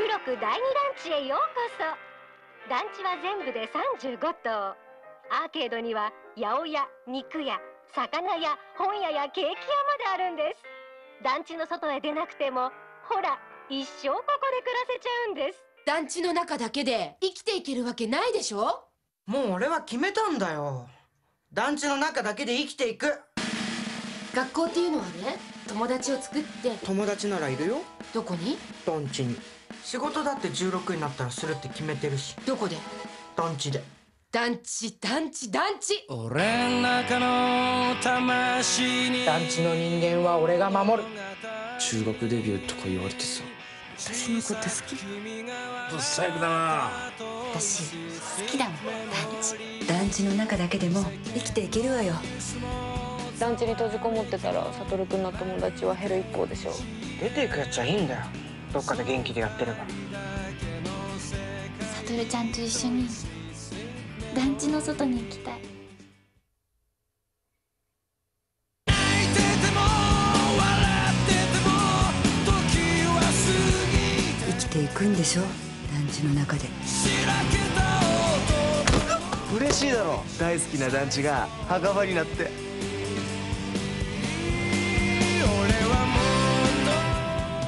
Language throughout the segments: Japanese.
付録第2団地へようこそ。団地は全部で35棟。アーケードには八百屋、肉屋、魚屋、本屋やケーキ屋まであるんです。団地の外へ出なくても、ほら、一生ここで暮らせちゃうんです。団地の中だけで生きていけるわけないでしょ。もう俺は決めたんだよ。団地の中だけで生きていく。学校っていうのはね、友達を作って。友達ならいるよ。どこに？団地に。仕事だって16になったらするって決めてるし。どこで？団地で。団地、団地、団地。俺の中の魂に。団地の人間は俺が守る。中学デビューとか言われてさ。私のこと好き？ぶっ細工だな。私好きだもん、団地。団地の中だけでも生きていけるわよ。団地に閉じこもってたら、サトル君の友達は減る一方でしょ。出ていくやつはいいんだよ。どっかで元気でやってれば。サトルちゃんと一緒に団地の外に行きたい。生きていくんでしょ、団地の中で。嬉しいだろ、大好きな団地が墓場になって。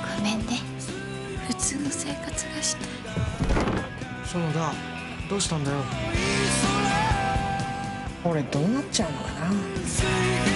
ごめんね、普通の生活がしたい。園田、どうしたんだよ。俺どうなっちゃうのかな。